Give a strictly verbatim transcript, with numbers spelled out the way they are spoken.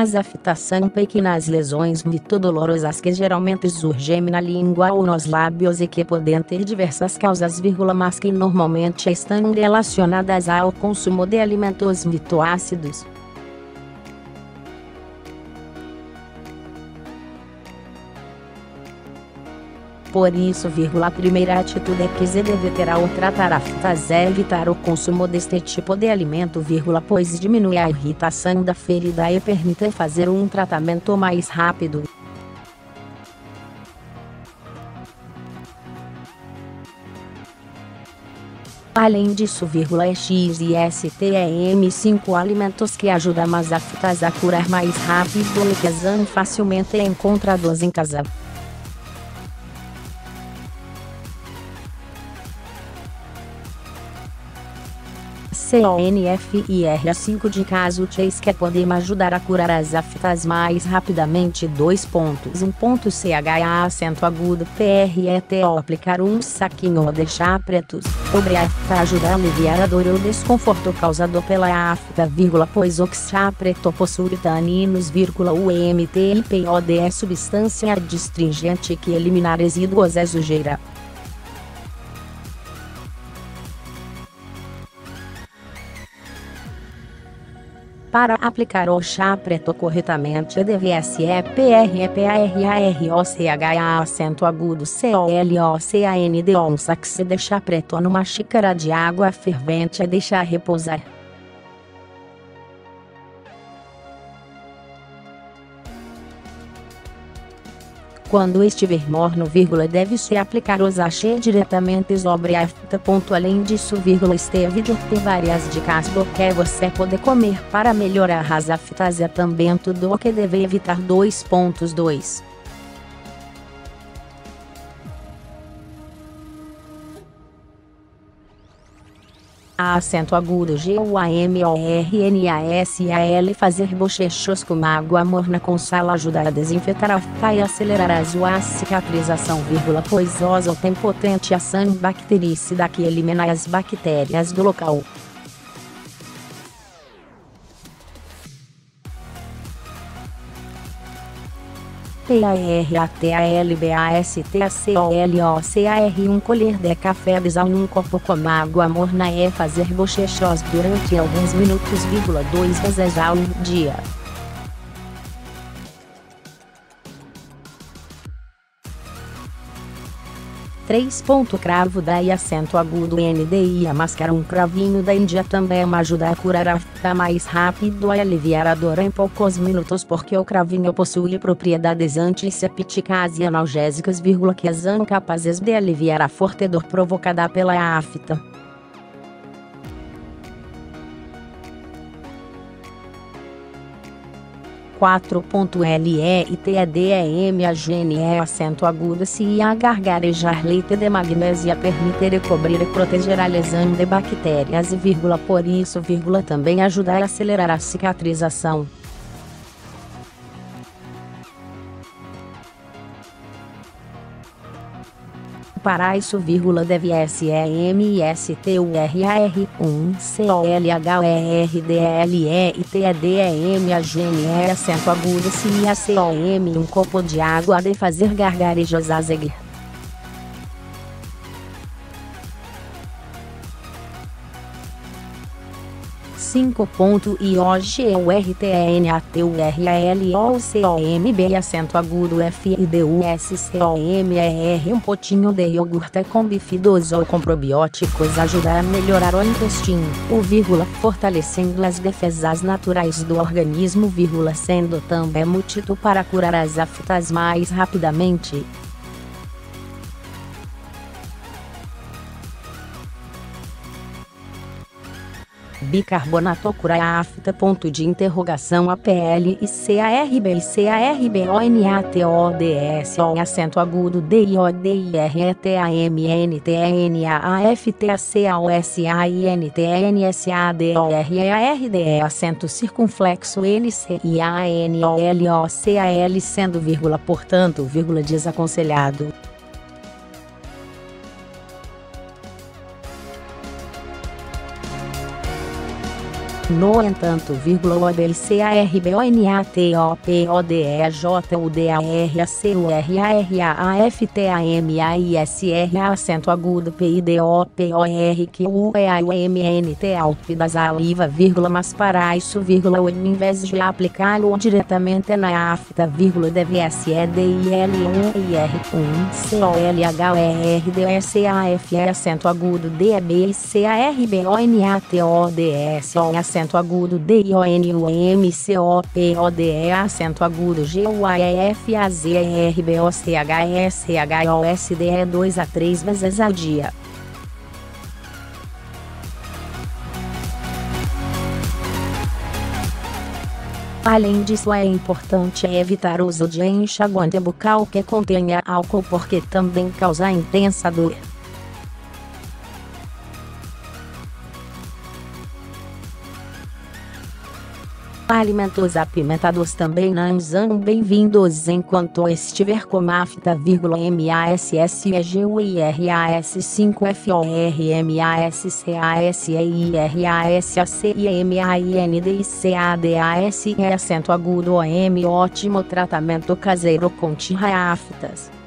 faz afetação pequenas lesões muito dolorosas que geralmente surgem na língua ou nos lábios e que podem ter diversas causas, mas que normalmente estão relacionadas ao consumo de alimentos muito ácidos. Por isso, vírgula, a primeira atitude que se deve ter ao tratar aftas é evitar o consumo deste tipo de alimento, vírgula, pois diminui a irritação da ferida e permite fazer um tratamento mais rápido. Além disso, vírgula, existem cinco alimentos que ajudam as aftas a curar mais rápido e que são facilmente encontrados em casa. confira cinco caso três que podem ajudar a curar as aftas mais rapidamente. dois ponto um.Ch acento agudo preto ao aplicar um saquinho ou deixar pretos sobre a afta ajuda a aliviar a dor ou desconforto causado pela afta, vírgula, pois o chá preto possui taninos, vírgula, o M T I P O D é substância adstringente que elimina resíduos e sujeira. Para aplicar o chá preto corretamente, deve-se preparar o acento agudo colocando um saco de chá preto numa xícara de água fervente e deixar repousar. Quando estiver morno, vírgula, deve-se aplicar o sachê diretamente sobre a afta. Além disso, vírgula, este vídeo tem várias dicas do que você pode comer para melhorar as aftas e também tudo o que deve evitar. dois ponto dois. Acento agudo G U A M O R N A S A L. Fazer bochechos com água morna com sal ajuda a desinfetar a afta e acelerar a sua cicatrização, vírgula, pois o sal tem potente ação bactericida que elimina as bactérias do local. Pratalbastacol. Um colher de café de sal num copo com água morna é fazer bochechos durante alguns minutos, vírgula, dois vezes ao dia. três. Cravo da Índia acento agudo N D I A. Mascar um cravinho da Índia também ajuda a curar a afta mais rápido e aliviar a dor em poucos minutos, porque o cravinho possui propriedades antissepticas e analgésicas, vírgula, que são capazes de aliviar a forte dor provocada pela afta. quatro ponto L E I T E D E M A G N E acento agudo se a gargarejar Leitedemagnésia permite recobrir e proteger a lesão de bactérias, vírgula, por isso, vírgula, também ajuda a acelerar a cicatrização. Para isso, vírgula, deve-se misturar um colher de café com água morna acento agudo se acrescentar um copo de água de fazer gargarejos a seguir. cinco ponto I O G U R T N A T U R A L O C O M B acento agudo F I D U S C O M E R. Um potinho de iogurte com bífidus ou com probióticos ajuda a melhorar o intestino, o vírgula, fortalecendo as defesas naturais do organismo, vírgula, sendo também muito útil para curar as aftas mais rapidamente. Bicarbonato cura a afta, ponto de interrogação A P L I C A R B I C A R B O N A T O D S O acento agudo D I O D I R E T A M N T A N A A F T A C A O S A I N T E N S A D O R E A R D E acento circunflexo L C I A N O L O C A L, sendo, vírgula, portanto, vírgula, desaconselhado. No entanto, o acento agudo P I D O P O R Q U E A U M N T alto da saliva, vírgula, mas para isso, vírgula, ou em vez de aplicá-lo diretamente na afta, vírgula, D V S E D I L um I R um C O L H E R D S A F E acento agudo D B I C A R B O N A T O D S O acento agudo D I O N U M C O P O D E acento agudo G U A E F A Z E R B O C H S H O S D E dois a três vezes ao dia. Além disso, é importante evitar o uso de enxaguante bucal que contenha álcool, porque também causa intensa dor. Alimentos apimentados também não são bem-vindos enquanto estiver com afta, M A S S E G U I R A S cinco F O R M A S C A S I R A S A C I M A I N D I C A D A S E acento agudo O M. Ótimo tratamento caseiro contra aftas.